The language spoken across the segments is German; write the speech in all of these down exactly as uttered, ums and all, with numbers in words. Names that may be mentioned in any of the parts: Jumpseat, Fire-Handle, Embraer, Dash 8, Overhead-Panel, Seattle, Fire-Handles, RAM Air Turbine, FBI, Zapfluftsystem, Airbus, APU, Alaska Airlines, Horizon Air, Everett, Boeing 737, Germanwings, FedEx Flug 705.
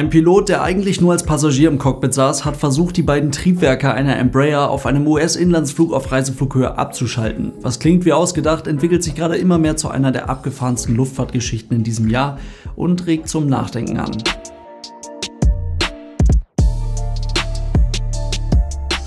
Ein Pilot, der eigentlich nur als Passagier im Cockpit saß, hat versucht, die beiden Triebwerke einer Embraer auf einem U S-Inlandsflug auf Reiseflughöhe abzuschalten. Was klingt wie ausgedacht, entwickelt sich gerade immer mehr zu einer der abgefahrensten Luftfahrtgeschichten in diesem Jahr und regt zum Nachdenken an.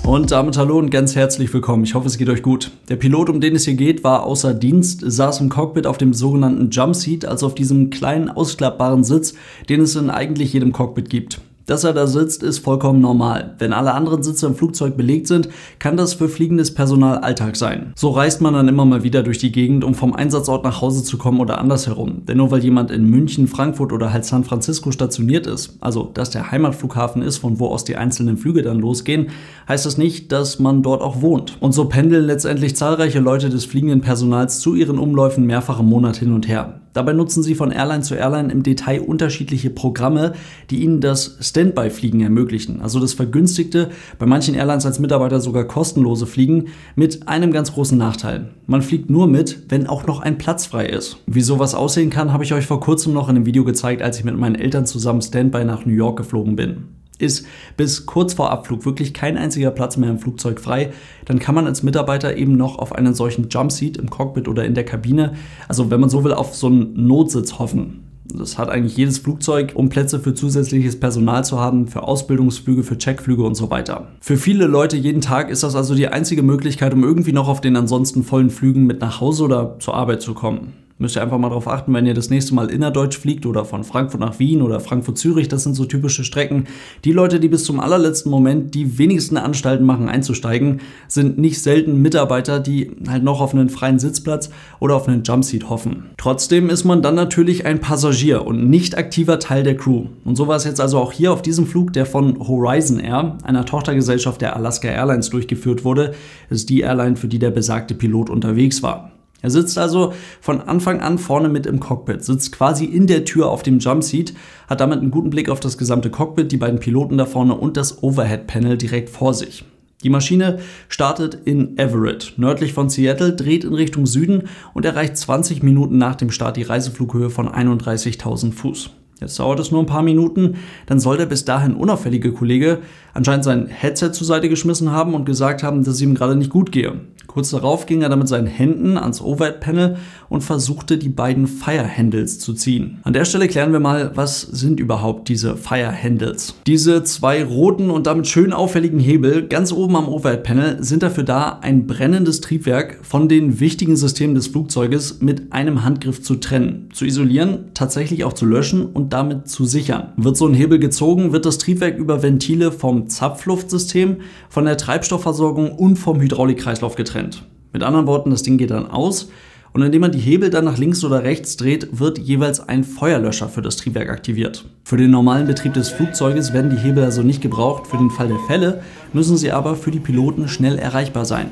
Und damit hallo und ganz herzlich willkommen. Ich hoffe, es geht euch gut. Der Pilot, um den es hier geht, war außer Dienst, saß im Cockpit auf dem sogenannten Jump Seat, also auf diesem kleinen ausklappbaren Sitz, den es in eigentlich jedem Cockpit gibt. Dass er da sitzt, ist vollkommen normal. Wenn alle anderen Sitze im Flugzeug belegt sind, kann das für fliegendes Personal Alltag sein. So reist man dann immer mal wieder durch die Gegend, um vom Einsatzort nach Hause zu kommen oder andersherum. Denn nur weil jemand in München, Frankfurt oder halt San Francisco stationiert ist, also dass der Heimatflughafen ist, von wo aus die einzelnen Flüge dann losgehen, heißt das nicht, dass man dort auch wohnt. Und so pendeln letztendlich zahlreiche Leute des fliegenden Personals zu ihren Umläufen mehrfach im Monat hin und her. Dabei nutzen sie von Airline zu Airline im Detail unterschiedliche Programme, die ihnen das Standby-Fliegen ermöglichen, also das vergünstigte, bei manchen Airlines als Mitarbeiter sogar kostenlose Fliegen, mit einem ganz großen Nachteil. Man fliegt nur mit, wenn auch noch ein Platz frei ist. Wie sowas aussehen kann, habe ich euch vor kurzem noch in einem Video gezeigt, als ich mit meinen Eltern zusammen Standby nach New York geflogen bin. Ist bis kurz vor Abflug wirklich kein einziger Platz mehr im Flugzeug frei, dann kann man als Mitarbeiter eben noch auf einen solchen Jumpseat im Cockpit oder in der Kabine, also wenn man so will, auf so einen Notsitz hoffen. Das hat eigentlich jedes Flugzeug, um Plätze für zusätzliches Personal zu haben, für Ausbildungsflüge, für Checkflüge und so weiter. Für viele Leute jeden Tag ist das also die einzige Möglichkeit, um irgendwie noch auf den ansonsten vollen Flügen mit nach Hause oder zur Arbeit zu kommen. Müsst ihr einfach mal drauf achten, wenn ihr das nächste Mal innerdeutsch fliegt oder von Frankfurt nach Wien oder Frankfurt-Zürich, das sind so typische Strecken. Die Leute, die bis zum allerletzten Moment die wenigsten Anstalten machen einzusteigen, sind nicht selten Mitarbeiter, die halt noch auf einen freien Sitzplatz oder auf einen Jumpseat hoffen. Trotzdem ist man dann natürlich ein Passagier und nicht aktiver Teil der Crew. Und so war es jetzt also auch hier auf diesem Flug, der von Horizon Air, einer Tochtergesellschaft der Alaska Airlines, durchgeführt wurde. Das ist die Airline, für die der besagte Pilot unterwegs war. Er sitzt also von Anfang an vorne mit im Cockpit, sitzt quasi in der Tür auf dem Jumpseat, hat damit einen guten Blick auf das gesamte Cockpit, die beiden Piloten da vorne und das Overhead-Panel direkt vor sich. Die Maschine startet in Everett, nördlich von Seattle, dreht in Richtung Süden und erreicht zwanzig Minuten nach dem Start die Reiseflughöhe von einunddreißigtausend Fuß. Jetzt dauert es nur ein paar Minuten, dann soll der bis dahin unauffällige Kollege anscheinend sein Headset zur Seite geschmissen haben und gesagt haben, dass es ihm gerade nicht gut gehe. Kurz darauf ging er dann mit seinen Händen ans Overhead-Panel und versuchte, die beiden Fire-Handles zu ziehen. An der Stelle klären wir mal, was sind überhaupt diese Fire-Handles? Diese zwei roten und damit schön auffälligen Hebel ganz oben am Overhead-Panel sind dafür da, ein brennendes Triebwerk von den wichtigen Systemen des Flugzeuges mit einem Handgriff zu trennen, zu isolieren, tatsächlich auch zu löschen und damit zu sichern. Wird so ein Hebel gezogen, wird das Triebwerk über Ventile vom Zapfluftsystem, von der Treibstoffversorgung und vom Hydraulikkreislauf getrennt. Mit anderen Worten, das Ding geht dann aus und indem man die Hebel dann nach links oder rechts dreht, wird jeweils ein Feuerlöscher für das Triebwerk aktiviert. Für den normalen Betrieb des Flugzeuges werden die Hebel also nicht gebraucht, für den Fall der Fälle müssen sie aber für die Piloten schnell erreichbar sein.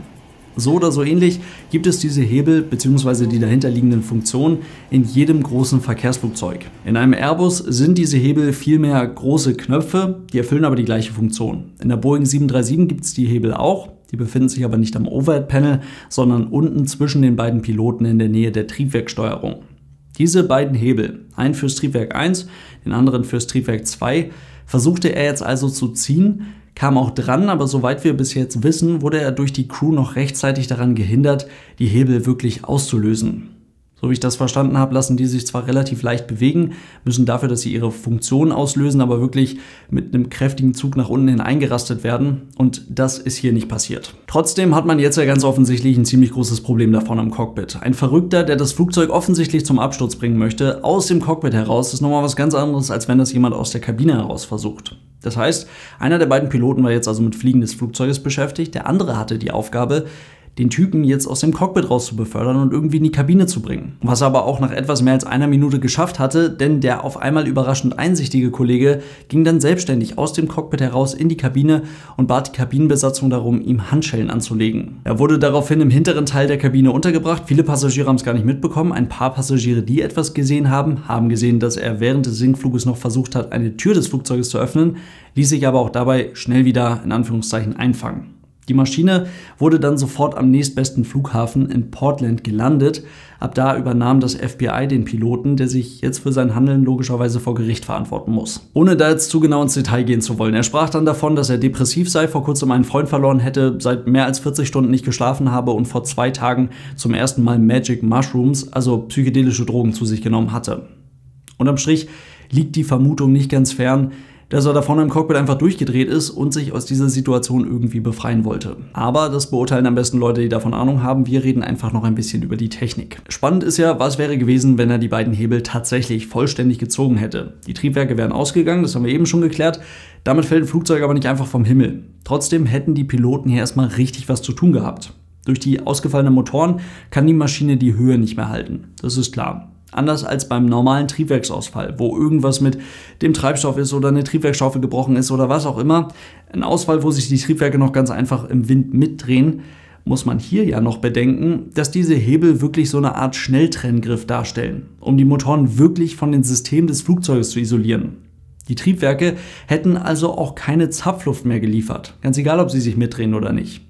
So oder so ähnlich gibt es diese Hebel bzw. die dahinterliegenden Funktionen in jedem großen Verkehrsflugzeug. In einem Airbus sind diese Hebel vielmehr große Knöpfe, die erfüllen aber die gleiche Funktion. In der Boeing sieben drei sieben gibt es die Hebel auch, die befinden sich aber nicht am Overhead-Panel, sondern unten zwischen den beiden Piloten in der Nähe der Triebwerksteuerung. Diese beiden Hebel, einen fürs Triebwerk eins, den anderen fürs Triebwerk zwei, versuchte er jetzt also zu ziehen, kam auch dran, aber soweit wir bis jetzt wissen, wurde er durch die Crew noch rechtzeitig daran gehindert, die Hebel wirklich auszulösen. So wie ich das verstanden habe, lassen die sich zwar relativ leicht bewegen, müssen dafür, dass sie ihre Funktion auslösen, aber wirklich mit einem kräftigen Zug nach unten hin eingerastet werden und das ist hier nicht passiert. Trotzdem hat man jetzt ja ganz offensichtlich ein ziemlich großes Problem da vorne im Cockpit. Ein Verrückter, der das Flugzeug offensichtlich zum Absturz bringen möchte, aus dem Cockpit heraus, ist nochmal was ganz anderes, als wenn das jemand aus der Kabine heraus versucht. Das heißt, einer der beiden Piloten war jetzt also mit Fliegen des Flugzeuges beschäftigt, der andere hatte die Aufgabe, den Typen jetzt aus dem Cockpit raus zu befördern und irgendwie in die Kabine zu bringen. Was er aber auch nach etwas mehr als einer Minute geschafft hatte, denn der auf einmal überraschend einsichtige Kollege ging dann selbstständig aus dem Cockpit heraus in die Kabine und bat die Kabinenbesatzung darum, ihm Handschellen anzulegen. Er wurde daraufhin im hinteren Teil der Kabine untergebracht, viele Passagiere haben es gar nicht mitbekommen, ein paar Passagiere, die etwas gesehen haben, haben gesehen, dass er während des Sinkfluges noch versucht hat, eine Tür des Flugzeuges zu öffnen, ließ sich aber auch dabei schnell wieder in Anführungszeichen einfangen. Die Maschine wurde dann sofort am nächstbesten Flughafen in Portland gelandet. Ab da übernahm das F B I den Piloten, der sich jetzt für sein Handeln logischerweise vor Gericht verantworten muss. Ohne da jetzt zu genau ins Detail gehen zu wollen. Er sprach dann davon, dass er depressiv sei, vor kurzem einen Freund verloren hätte, seit mehr als vierzig Stunden nicht geschlafen habe und vor zwei Tagen zum ersten Mal Magic Mushrooms, also psychedelische Drogen, zu sich genommen hatte. Unterm Strich liegt die Vermutung nicht ganz fern, dass er da vorne im Cockpit einfach durchgedreht ist und sich aus dieser Situation irgendwie befreien wollte. Aber das beurteilen am besten Leute, die davon Ahnung haben. Wir reden einfach noch ein bisschen über die Technik. Spannend ist ja, was wäre gewesen, wenn er die beiden Hebel tatsächlich vollständig gezogen hätte. Die Triebwerke wären ausgegangen, das haben wir eben schon geklärt. Damit fällt ein Flugzeug aber nicht einfach vom Himmel. Trotzdem hätten die Piloten hier erstmal richtig was zu tun gehabt. Durch die ausgefallenen Motoren kann die Maschine die Höhe nicht mehr halten. Das ist klar. Anders als beim normalen Triebwerksausfall, wo irgendwas mit dem Treibstoff ist oder eine Triebwerksschaufel gebrochen ist oder was auch immer. Ein Ausfall, wo sich die Triebwerke noch ganz einfach im Wind mitdrehen, muss man hier ja noch bedenken, dass diese Hebel wirklich so eine Art Schnelltrenngriff darstellen, um die Motoren wirklich von den Systemen des Flugzeuges zu isolieren. Die Triebwerke hätten also auch keine Zapfluft mehr geliefert, ganz egal, ob sie sich mitdrehen oder nicht.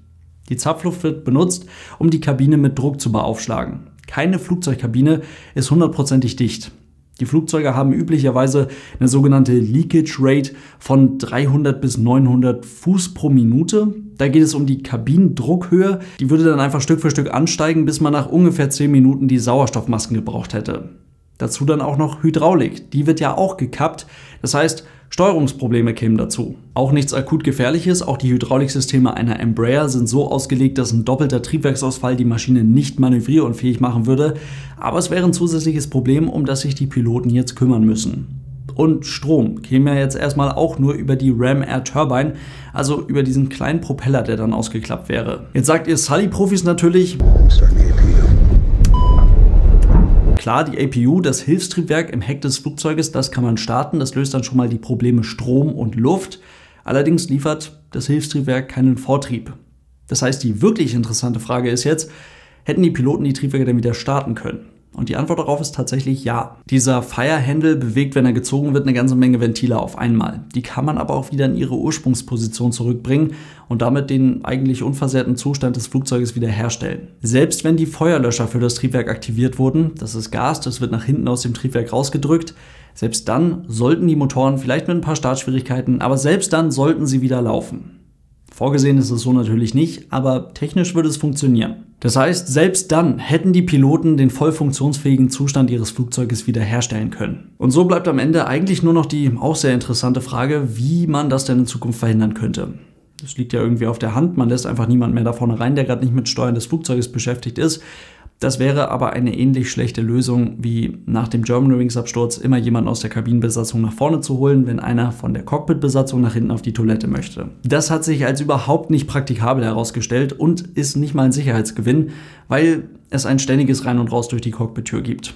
Die Zapfluft wird benutzt, um die Kabine mit Druck zu beaufschlagen. Keine Flugzeugkabine ist hundertprozentig dicht. Die Flugzeuge haben üblicherweise eine sogenannte Leakage Rate von dreihundert bis neunhundert Fuß pro Minute. Da geht es um die Kabinendruckhöhe. Die würde dann einfach Stück für Stück ansteigen, bis man nach ungefähr zehn Minuten die Sauerstoffmasken gebraucht hätte. Dazu dann auch noch Hydraulik. Die wird ja auch gekappt. Das heißt, Steuerungsprobleme kämen dazu. Auch nichts akut Gefährliches, auch die Hydrauliksysteme einer Embraer sind so ausgelegt, dass ein doppelter Triebwerksausfall die Maschine nicht manövrierunfähig machen würde, aber es wäre ein zusätzliches Problem, um das sich die Piloten jetzt kümmern müssen. Und Strom käme ja jetzt erstmal auch nur über die RAM Air Turbine, also über diesen kleinen Propeller, der dann ausgeklappt wäre. Jetzt sagt ihr Sully-Profis natürlich, klar, die A P U, das Hilfstriebwerk im Heck des Flugzeuges, das kann man starten, das löst dann schon mal die Probleme Strom und Luft. Allerdings liefert das Hilfstriebwerk keinen Vortrieb. Das heißt, die wirklich interessante Frage ist jetzt, hätten die Piloten die Triebwerke denn wieder starten können? Und die Antwort darauf ist tatsächlich ja. Dieser Fire-Handle bewegt, wenn er gezogen wird, eine ganze Menge Ventile auf einmal. Die kann man aber auch wieder in ihre Ursprungsposition zurückbringen und damit den eigentlich unversehrten Zustand des Flugzeuges wiederherstellen. Selbst wenn die Feuerlöscher für das Triebwerk aktiviert wurden, das ist Gas, das wird nach hinten aus dem Triebwerk rausgedrückt, selbst dann sollten die Motoren, vielleicht mit ein paar Startschwierigkeiten, aber selbst dann sollten sie wieder laufen. Vorgesehen ist es so natürlich nicht, aber technisch würde es funktionieren. Das heißt, selbst dann hätten die Piloten den voll funktionsfähigen Zustand ihres Flugzeuges wiederherstellen können. Und so bleibt am Ende eigentlich nur noch die auch sehr interessante Frage, wie man das denn in Zukunft verhindern könnte. Das liegt ja irgendwie auf der Hand, man lässt einfach niemanden mehr da vorne rein, der gerade nicht mit Steuern des Flugzeuges beschäftigt ist. Das wäre aber eine ähnlich schlechte Lösung wie nach dem Germanwings-Absturz immer jemanden aus der Kabinenbesatzung nach vorne zu holen, wenn einer von der Cockpitbesatzung nach hinten auf die Toilette möchte. Das hat sich als überhaupt nicht praktikabel herausgestellt und ist nicht mal ein Sicherheitsgewinn, weil es ein ständiges Rein und Raus durch die Cockpittür gibt.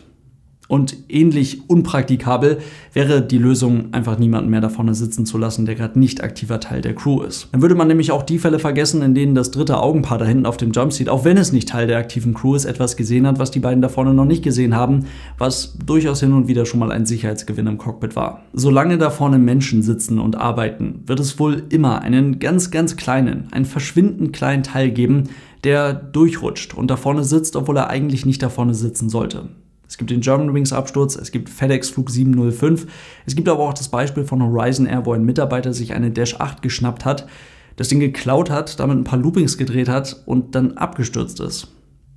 Und ähnlich unpraktikabel wäre die Lösung, einfach niemanden mehr da vorne sitzen zu lassen, der gerade nicht aktiver Teil der Crew ist. Dann würde man nämlich auch die Fälle vergessen, in denen das dritte Augenpaar da hinten auf dem Jumpseat, auch wenn es nicht Teil der aktiven Crew ist, etwas gesehen hat, was die beiden da vorne noch nicht gesehen haben, was durchaus hin und wieder schon mal ein Sicherheitsgewinn im Cockpit war. Solange da vorne Menschen sitzen und arbeiten, wird es wohl immer einen ganz, ganz kleinen, einen verschwindend kleinen Teil geben, der durchrutscht und da vorne sitzt, obwohl er eigentlich nicht da vorne sitzen sollte. Es gibt den Germanwings-Absturz, es gibt FedEx Flug sieben null fünf, es gibt aber auch das Beispiel von Horizon Air, wo ein Mitarbeiter sich eine Dash acht geschnappt hat, das Ding geklaut hat, damit ein paar Loopings gedreht hat und dann abgestürzt ist.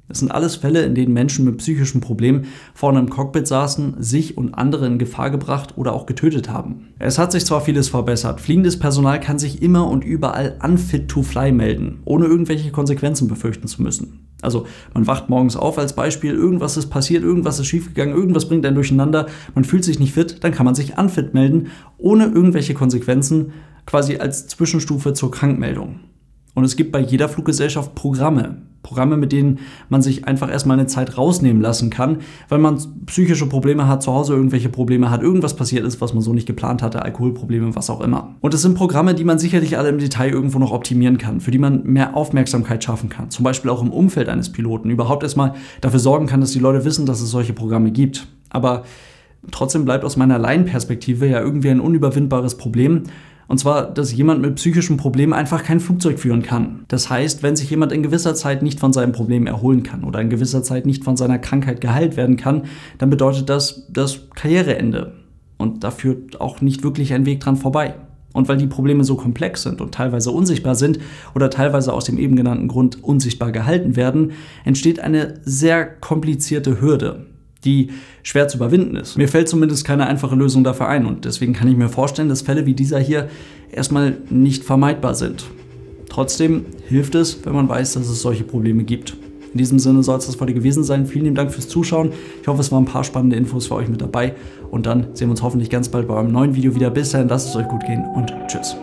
Das sind alles Fälle, in denen Menschen mit psychischen Problemen vorne im Cockpit saßen, sich und andere in Gefahr gebracht oder auch getötet haben. Es hat sich zwar vieles verbessert, fliegendes Personal kann sich immer und überall unfit to fly melden, ohne irgendwelche Konsequenzen befürchten zu müssen. Also man wacht morgens auf als Beispiel, irgendwas ist passiert, irgendwas ist schiefgegangen, irgendwas bringt einen durcheinander, man fühlt sich nicht fit, dann kann man sich unfit melden, ohne irgendwelche Konsequenzen, quasi als Zwischenstufe zur Krankmeldung. Und es gibt bei jeder Fluggesellschaft Programme. Programme, mit denen man sich einfach erstmal eine Zeit rausnehmen lassen kann, weil man psychische Probleme hat, zu Hause irgendwelche Probleme hat, irgendwas passiert ist, was man so nicht geplant hatte, Alkoholprobleme, was auch immer. Und es sind Programme, die man sicherlich alle im Detail irgendwo noch optimieren kann, für die man mehr Aufmerksamkeit schaffen kann, zum Beispiel auch im Umfeld eines Piloten, überhaupt erstmal dafür sorgen kann, dass die Leute wissen, dass es solche Programme gibt. Aber trotzdem bleibt aus meiner Laienperspektive ja irgendwie ein unüberwindbares Problem, Und zwar, dass jemand mit psychischen Problemen einfach kein Flugzeug führen kann. Das heißt, wenn sich jemand in gewisser Zeit nicht von seinem Problem erholen kann oder in gewisser Zeit nicht von seiner Krankheit geheilt werden kann, dann bedeutet das das Karriereende. Und da führt auch nicht wirklich ein Weg dran vorbei. Und weil die Probleme so komplex sind und teilweise unsichtbar sind oder teilweise aus dem eben genannten Grund unsichtbar gehalten werden, entsteht eine sehr komplizierte Hürde, die schwer zu überwinden ist. Mir fällt zumindest keine einfache Lösung dafür ein und deswegen kann ich mir vorstellen, dass Fälle wie dieser hier erstmal nicht vermeidbar sind. Trotzdem hilft es, wenn man weiß, dass es solche Probleme gibt. In diesem Sinne soll es das heute gewesen sein. Vielen lieben Dank fürs Zuschauen. Ich hoffe, es waren ein paar spannende Infos für euch mit dabei. Und dann sehen wir uns hoffentlich ganz bald bei einem neuen Video wieder. Bis dahin, lasst es euch gut gehen und tschüss.